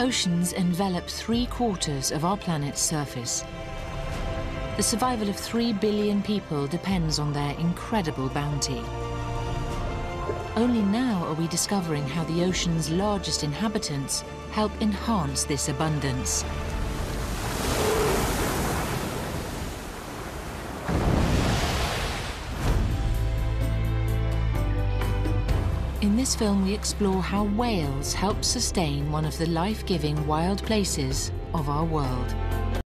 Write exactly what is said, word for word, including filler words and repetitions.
Oceans envelop three-quarters of our planet's surface. The survival of three billion people depends on their incredible bounty. Only now are we discovering how the ocean's largest inhabitants help enhance this abundance. In this film, we explore how whales help sustain one of the life-giving wild places of our world.